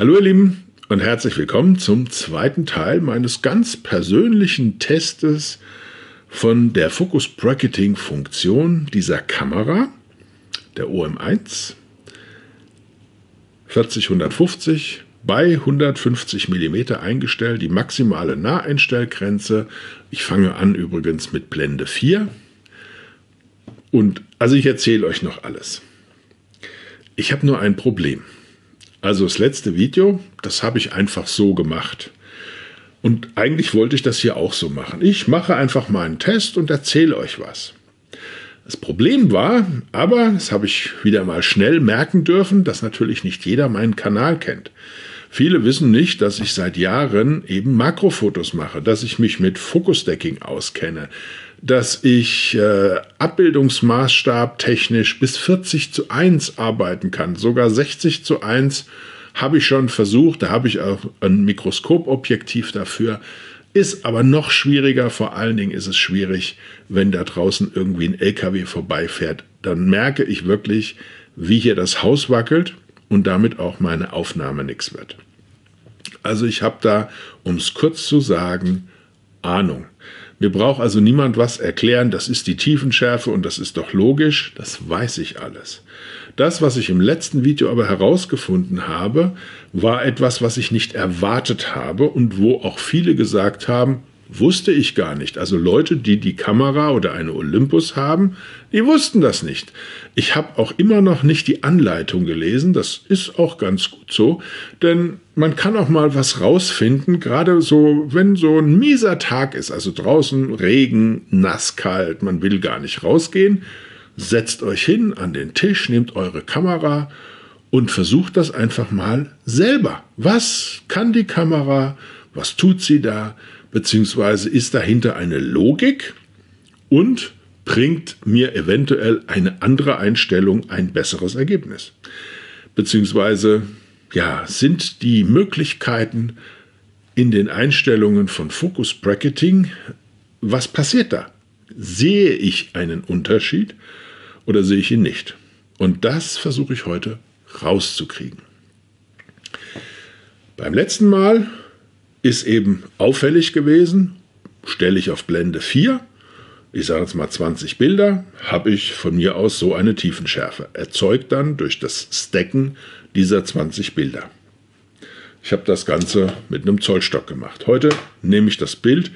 Hallo ihr Lieben und herzlich willkommen zum zweiten Teil meines ganz persönlichen Testes von der Fokus Bracketing Funktion dieser Kamera, der OM1 40-150 bei 150 mm eingestellt, die maximale Naheinstellgrenze. Ich fange an übrigens mit Blende 4 und also ich erzähle euch noch alles. Ich habe nur ein Problem. Also das letzte Video, das habe ich einfach so gemacht. Und eigentlich wollte ich das hier auch so machen. Ich mache einfach mal einen Test und erzähle euch was. Das Problem war, aber das habe ich wieder mal schnell merken dürfen, dass natürlich nicht jeder meinen Kanal kennt. Viele wissen nicht, dass ich seit Jahren eben Makrofotos mache, dass ich mich mit Focusstacking auskenne, dass ich Abbildungsmaßstab technisch bis 40:1 arbeiten kann, sogar 60:1 habe ich schon versucht, da habe ich auch ein Mikroskopobjektiv dafür, ist aber noch schwieriger, vor allen Dingen ist es schwierig, wenn da draußen irgendwie ein LKW vorbeifährt, dann merke ich wirklich, wie hier das Haus wackelt und damit auch meine Aufnahme nichts wird. Also ich habe da, um es kurz zu sagen, Ahnung. Mir braucht also niemand was erklären, das ist die Tiefenschärfe und das ist doch logisch, das weiß ich alles. Das, was ich im letzten Video aber herausgefunden habe, war etwas, was ich nicht erwartet habe und wo auch viele gesagt haben, wusste ich gar nicht. Also Leute, die die Kamera oder eine Olympus haben, die wussten das nicht. Ich habe auch immer noch nicht die Anleitung gelesen, das ist auch ganz gut so, denn man kann auch mal was rausfinden, gerade so, wenn so ein mieser Tag ist, also draußen Regen, nass, kalt, man will gar nicht rausgehen, setzt euch hin an den Tisch, nehmt eure Kamera und versucht das einfach mal selber. Was kann die Kamera, was tut sie da? Beziehungsweise ist dahinter eine Logik und bringt mir eventuell eine andere Einstellung ein besseres Ergebnis. Beziehungsweise, ja, sind die Möglichkeiten in den Einstellungen von Fokus Bracketing, was passiert da? Sehe ich einen Unterschied oder sehe ich ihn nicht? Und das versuche ich heute rauszukriegen. Beim letzten Mal ist eben auffällig gewesen, stelle ich auf Blende 4, ich sage jetzt mal 20 Bilder, habe ich von mir aus so eine Tiefenschärfe, erzeugt dann durch das Stacken dieser 20 Bilder. Ich habe das Ganze mit einem Zollstock gemacht. Heute nehme ich das Bild,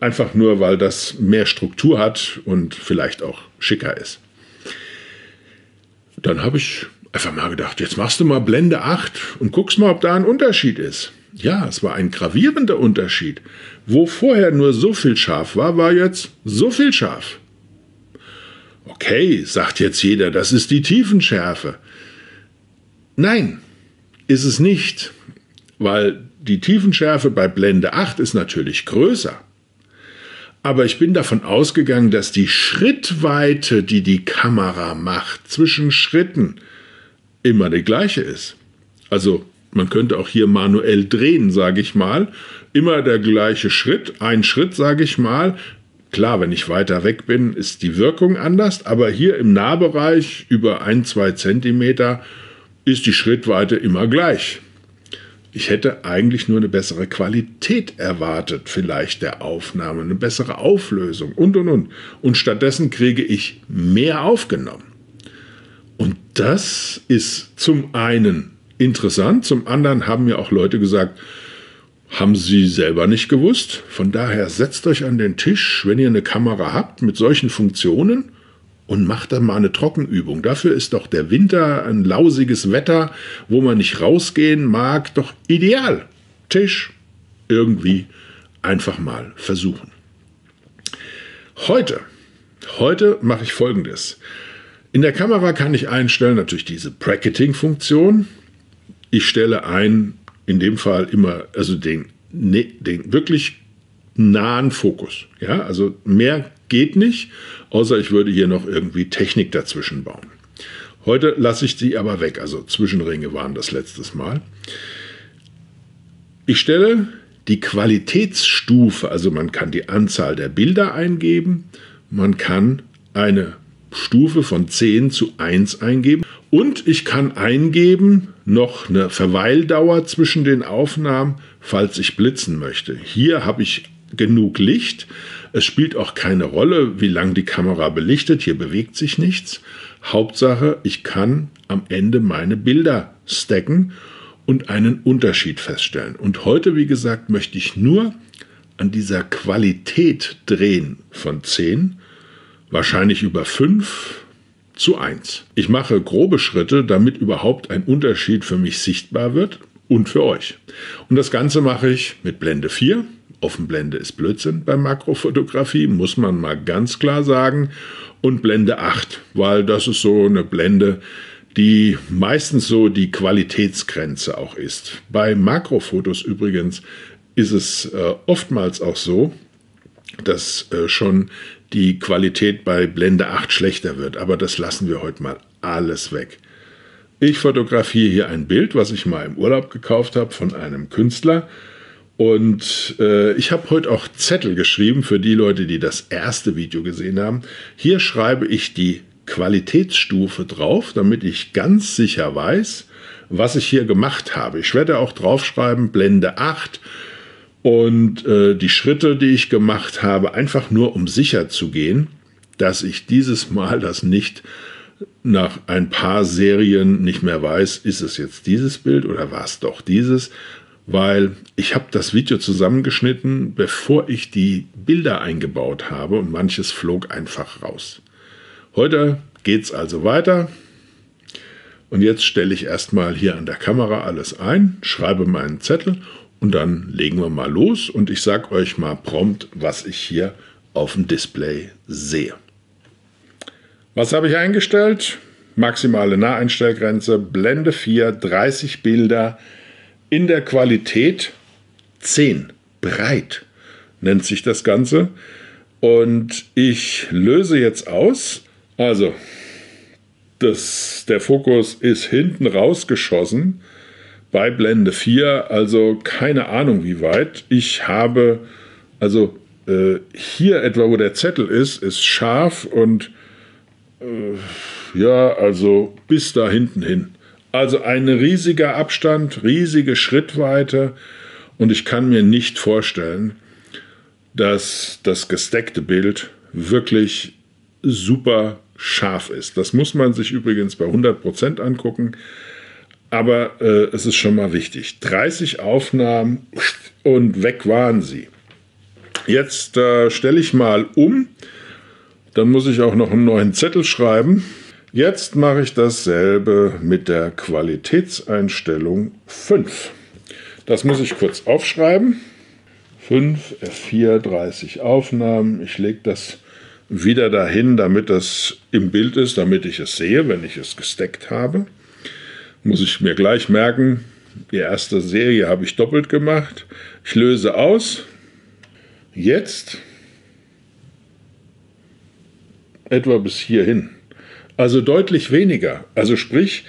einfach nur, weil das mehr Struktur hat und vielleicht auch schicker ist. Dann habe ich einfach mal gedacht, jetzt machst du mal Blende 8 und guckst mal, ob da ein Unterschied ist. Ja, es war ein gravierender Unterschied. Wo vorher nur so viel scharf war, war jetzt so viel scharf. Okay, sagt jetzt jeder, das ist die Tiefenschärfe. Nein, ist es nicht, weil die Tiefenschärfe bei Blende 8 ist natürlich größer. Aber ich bin davon ausgegangen, dass die Schrittweite, die die Kamera macht, zwischen Schritten immer die gleiche ist. Also man könnte auch hier manuell drehen, sage ich mal. Immer der gleiche Schritt, ein Schritt, sage ich mal. Klar, wenn ich weiter weg bin, ist die Wirkung anders, aber hier im Nahbereich über 1-2 Zentimeter ist die Schrittweite immer gleich. Ich hätte eigentlich nur eine bessere Qualität erwartet, vielleicht der Aufnahme, eine bessere Auflösung und. Und stattdessen kriege ich mehr aufgenommen. Und das ist zum einen interessant, zum anderen haben mir auch Leute gesagt, haben sie selber nicht gewusst. Von daher setzt euch an den Tisch, wenn ihr eine Kamera habt mit solchen Funktionen und macht dann mal eine Trockenübung. Dafür ist doch der Winter, ein lausiges Wetter, wo man nicht rausgehen mag, doch ideal. Tisch, irgendwie einfach mal versuchen. Heute mache ich Folgendes. In der Kamera kann ich einstellen, natürlich diese Bracketing-Funktion. Ich stelle ein, in dem Fall immer, also den wirklich nahen Fokus. Ja, also mehr geht nicht, außer ich würde hier noch irgendwie Technik dazwischen bauen. Heute lasse ich sie aber weg, also Zwischenringe waren das letztes Mal. Ich stelle die Qualitätsstufe, also man kann die Anzahl der Bilder eingeben, man kann eine Stufe von 10:1 eingeben Und ich kann eingeben, noch eine Verweildauer zwischen den Aufnahmen, falls ich blitzen möchte. Hier habe ich genug Licht. Es spielt auch keine Rolle, wie lange die Kamera belichtet. Hier bewegt sich nichts. Hauptsache, ich kann am Ende meine Bilder stacken und einen Unterschied feststellen. Und heute, wie gesagt, möchte ich nur an dieser Qualität drehen von 10, wahrscheinlich über 5:1. Ich mache grobe Schritte, damit überhaupt ein Unterschied für mich sichtbar wird und für euch. Und das Ganze mache ich mit Blende 4. Offenblende ist Blödsinn bei Makrofotografie, muss man mal ganz klar sagen. Und Blende 8, weil das ist so eine Blende, die meistens so die Qualitätsgrenze auch ist. Bei Makrofotos übrigens ist es oftmals auch so, dass schon die Qualität bei Blende 8 schlechter wird. Aber das lassen wir heute mal alles weg. Ich fotografiere hier ein Bild, was ich mal im Urlaub gekauft habe von einem Künstler. Und ich habe heute auch Zettel geschrieben für die Leute, die das erste Video gesehen haben. Hier schreibe ich die Qualitätsstufe drauf, damit ich ganz sicher weiß, was ich hier gemacht habe. Ich werde auch draufschreiben Blende 8 und die Schritte, die ich gemacht habe, einfach nur um sicher zu gehen, dass ich dieses Mal das nicht nach ein paar Serien nicht mehr weiß, ist es jetzt dieses Bild oder war es doch dieses? Weil ich habe das Video zusammengeschnitten, bevor ich die Bilder eingebaut habe und manches flog einfach raus. Heute geht es also weiter und jetzt stelle ich erstmal hier an der Kamera alles ein, schreibe meinen Zettel und dann legen wir mal los und ich sage euch mal prompt, was ich hier auf dem Display sehe. Was habe ich eingestellt? Maximale Naheinstellgrenze, Blende 4, 30 Bilder. In der Qualität 10, breit nennt sich das Ganze. Und ich löse jetzt aus. Also, der Fokus ist hinten rausgeschossen bei Blende 4, also keine Ahnung wie weit. Ich habe, also hier etwa, wo der Zettel ist scharf und ja, also bis da hinten hin. Also ein riesiger Abstand, riesige Schrittweite und ich kann mir nicht vorstellen, dass das gestackte Bild wirklich super scharf ist. Das muss man sich übrigens bei 100% angucken, aber es ist schon mal wichtig. 30 Aufnahmen und weg waren sie. Jetzt stelle ich mal um, dann muss ich auch noch einen neuen Zettel schreiben. Jetzt mache ich dasselbe mit der Qualitätseinstellung 5. Das muss ich kurz aufschreiben. 5, F4, 30 Aufnahmen. Ich lege das wieder dahin, damit das im Bild ist, damit ich es sehe, wenn ich es gestackt habe. Muss ich mir gleich merken, die erste Serie habe ich doppelt gemacht. Ich löse aus. Jetzt etwa bis hierhin. Also deutlich weniger. Also sprich,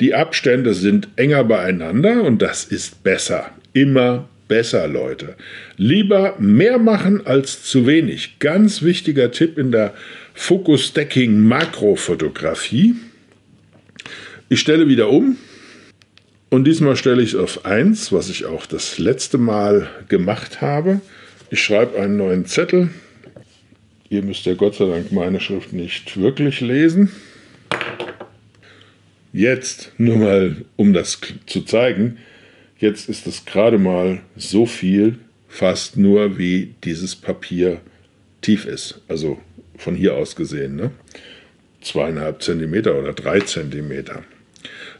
die Abstände sind enger beieinander und das ist besser. Immer besser, Leute. Lieber mehr machen als zu wenig. Ganz wichtiger Tipp in der Focusstacking Makrofotografie. Ich stelle wieder um und diesmal stelle ich auf 1, was ich auch das letzte Mal gemacht habe. Ich schreibe einen neuen Zettel. Ihr müsst ja Gott sei Dank meine Schrift nicht wirklich lesen. Jetzt, nur mal, um das zu zeigen, jetzt ist es gerade mal so viel, fast nur wie dieses Papier tief ist. Also von hier aus gesehen, ne? 2,5 Zentimeter oder 3 Zentimeter.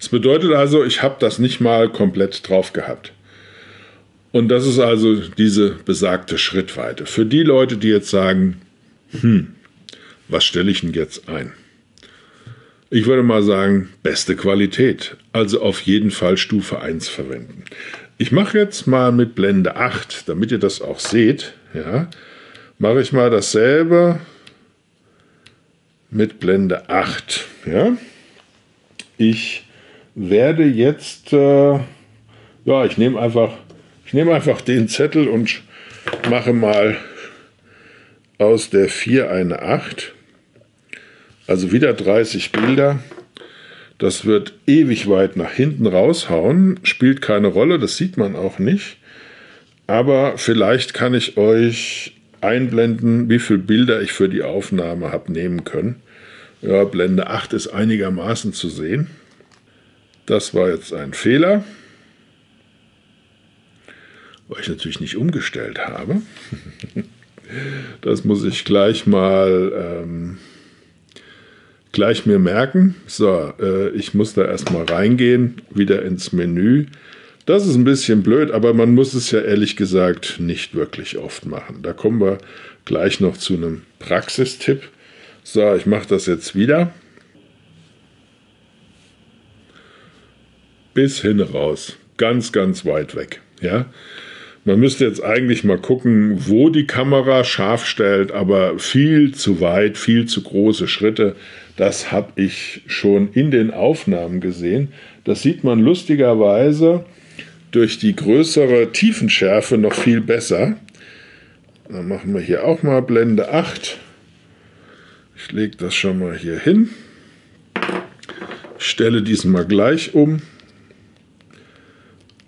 Das bedeutet also, ich habe das nicht mal komplett drauf gehabt. Und das ist also diese besagte Schrittweite. Für die Leute, die jetzt sagen, was stelle ich denn jetzt ein? Ich würde mal sagen, beste Qualität, also auf jeden Fall Stufe 1 verwenden. Ich mache jetzt mal mit Blende 8, damit ihr das auch seht, ja, mache ich mal dasselbe mit Blende 8. Ja. Ich werde jetzt, ja, ich nehme einfach den Zettel und mache mal aus der 4 eine 8, also wieder 30 Bilder. Das wird ewig weit nach hinten raushauen, spielt keine Rolle, das sieht man auch nicht. Aber vielleicht kann ich euch einblenden, wie viele Bilder ich für die Aufnahme habe nehmen können. Ja, Blende 8 ist einigermaßen zu sehen. Das war jetzt ein Fehler, weil ich natürlich nicht umgestellt habe. Das muss ich gleich mal gleich mir merken. So, ich muss da erstmal reingehen, wieder ins Menü. Das ist ein bisschen blöd, aber man muss es ja ehrlich gesagt nicht wirklich oft machen. Da kommen wir gleich noch zu einem Praxistipp. So, ich mache das jetzt wieder. Bis hin raus. Ganz, ganz weit weg. Ja? Man müsste jetzt eigentlich mal gucken, wo die Kamera scharf stellt, aber viel zu weit, viel zu große Schritte. Das habe ich schon in den Aufnahmen gesehen. Das sieht man lustigerweise durch die größere Tiefenschärfe noch viel besser. Dann machen wir hier auch mal Blende 8. Ich lege das schon mal hier hin. Ich stelle diesen mal gleich um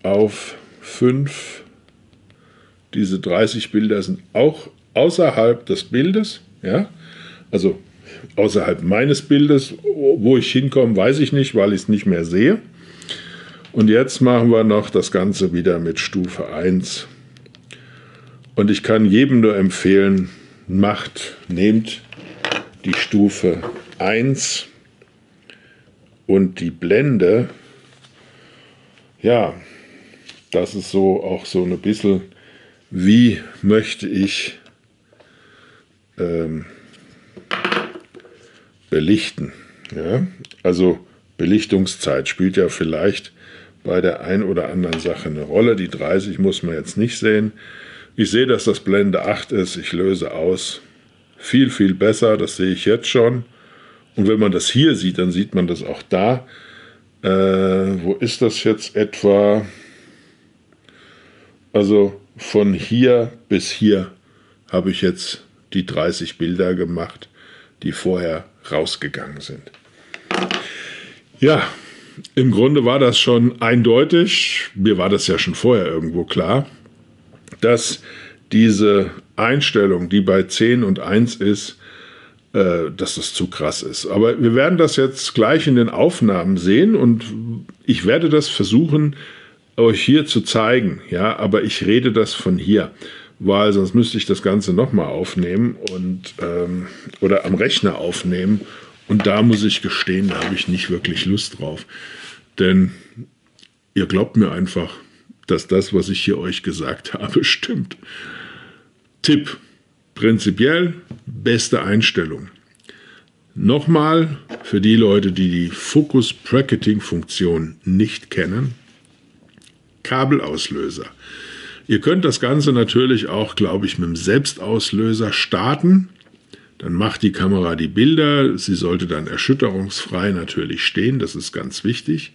auf 5. Diese 30 Bilder sind auch außerhalb des Bildes. Ja? Also außerhalb meines Bildes. Wo ich hinkomme, weiß ich nicht, weil ich es nicht mehr sehe. Und jetzt machen wir noch das Ganze wieder mit Stufe 1. Und ich kann jedem nur empfehlen, nehmt die Stufe 1 und die Blende. Ja, das ist so auch so ein bisschen, wie möchte ich belichten. Ja? Also Belichtungszeit spielt ja vielleicht bei der einen oder anderen Sache eine Rolle. Die 30 muss man jetzt nicht sehen. Ich sehe, dass das Blende 8 ist. Ich löse aus. Viel, viel besser. Das sehe ich jetzt schon. Und wenn man das hier sieht, dann sieht man das auch da. Wo ist das jetzt etwa? Also von hier bis hier habe ich jetzt die 30 Bilder gemacht, die vorher rausgegangen sind. Ja, im Grunde war das schon eindeutig, mir war das ja schon vorher irgendwo klar, dass diese Einstellung, die bei 10 und 1 ist, dass das zu krass ist. Aber wir werden das jetzt gleich in den Aufnahmen sehen und ich werde das versuchen, euch hier zu zeigen. Ja, aber ich rede das von hier, weil sonst müsste ich das Ganze nochmal aufnehmen und oder am Rechner aufnehmen. Und da muss ich gestehen, da habe ich nicht wirklich Lust drauf. Denn ihr glaubt mir einfach, dass das, was ich hier euch gesagt habe, stimmt. Tipp: prinzipiell beste Einstellung. Nochmal für die Leute, die die Fokus Bracketing Funktion nicht kennen: Kabelauslöser. Ihr könnt das Ganze natürlich auch, glaube ich, mit dem Selbstauslöser starten. Dann macht die Kamera die Bilder. Sie sollte dann erschütterungsfrei natürlich stehen. Das ist ganz wichtig.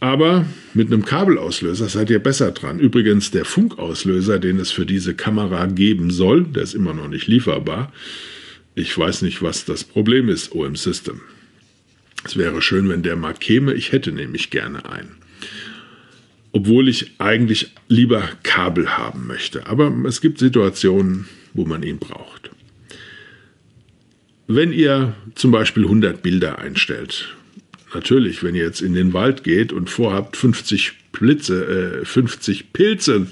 Aber mit einem Kabelauslöser seid ihr besser dran. Übrigens, der Funkauslöser, den es für diese Kamera geben soll, der ist immer noch nicht lieferbar. Ich weiß nicht, was das Problem ist, OM-System. Es wäre schön, wenn der mal käme. Ich hätte nämlich gerne einen. Obwohl ich eigentlich lieber Kabel haben möchte. Aber es gibt Situationen, wo man ihn braucht. Wenn ihr zum Beispiel 100 Bilder einstellt, natürlich, wenn ihr jetzt in den Wald geht und vorhabt, 50 Pilze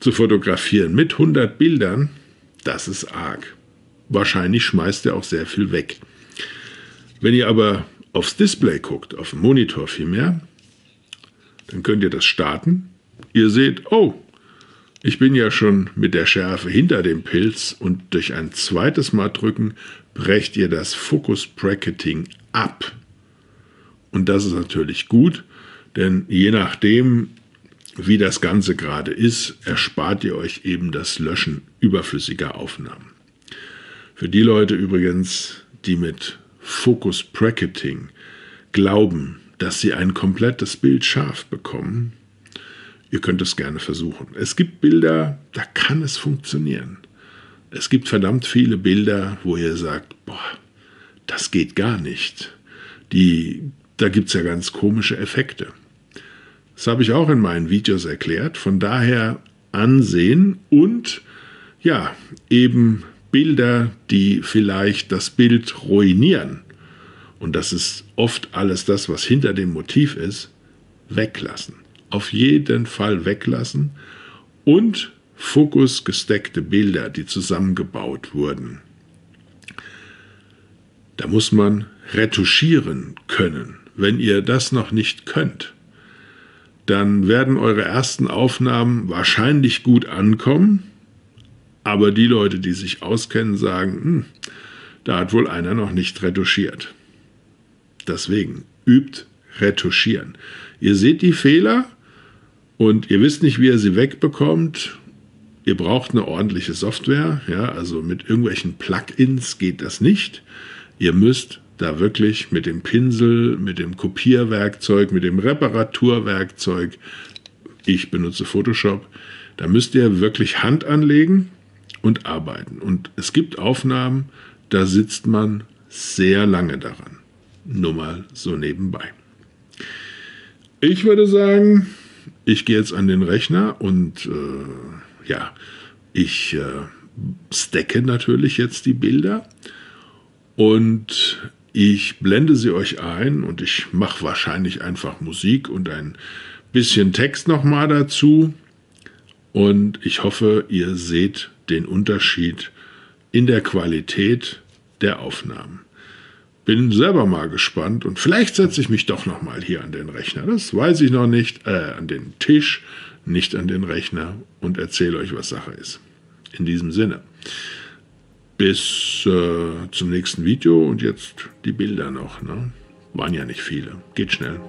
zu fotografieren mit 100 Bildern, das ist arg. Wahrscheinlich schmeißt ihr auch sehr viel weg. Wenn ihr aber aufs Display guckt, auf den Monitor vielmehr, dann könnt ihr das starten. Ihr seht, oh, ich bin ja schon mit der Schärfe hinter dem Pilz und durch ein zweites Mal drücken brecht ihr das Fokus Bracketing ab. Und das ist natürlich gut, denn je nachdem, wie das Ganze gerade ist, erspart ihr euch eben das Löschen überflüssiger Aufnahmen. Für die Leute übrigens, die mit Fokus Bracketing glauben, dass sie ein komplettes Bild scharf bekommen, ihr könnt es gerne versuchen. Es gibt Bilder, da kann es funktionieren. Es gibt verdammt viele Bilder, wo ihr sagt, boah, das geht gar nicht. Die Da gibt es ja ganz komische Effekte. Das habe ich auch in meinen Videos erklärt. Von daher ansehen und ja, eben Bilder, die vielleicht das Bild ruinieren. Und das ist oft alles das, was hinter dem Motiv ist, weglassen. Auf jeden Fall weglassen und fokusgesteckte Bilder, die zusammengebaut wurden. Da muss man retuschieren können. Wenn ihr das noch nicht könnt, dann werden eure ersten Aufnahmen wahrscheinlich gut ankommen, aber die Leute, die sich auskennen, sagen, da hat wohl einer noch nicht retuschiert. Deswegen übt Retuschieren. Ihr seht die Fehler und ihr wisst nicht, wie ihr sie wegbekommt. Ihr braucht eine ordentliche Software, ja, also mit irgendwelchen Plugins geht das nicht. Ihr müsst da wirklich mit dem Pinsel, mit dem Kopierwerkzeug, mit dem Reparaturwerkzeug, ich benutze Photoshop, da müsst ihr wirklich Hand anlegen und arbeiten. Und es gibt Aufnahmen, da sitzt man sehr lange daran. Nur mal so nebenbei. Ich würde sagen, ich gehe jetzt an den Rechner und ja, ich stacke natürlich jetzt die Bilder und ich blende sie euch ein und ich mache wahrscheinlich einfach Musik und ein bisschen Text nochmal dazu und ich hoffe, ihr seht den Unterschied in der Qualität der Aufnahmen. Bin selber mal gespannt und vielleicht setze ich mich doch nochmal hier an den Rechner, das weiß ich noch nicht, an den Tisch, nicht an den Rechner und erzähle euch, was Sache ist. In diesem Sinne, bis zum nächsten Video und jetzt die Bilder noch, ne? Waren ja nicht viele, geht schnell.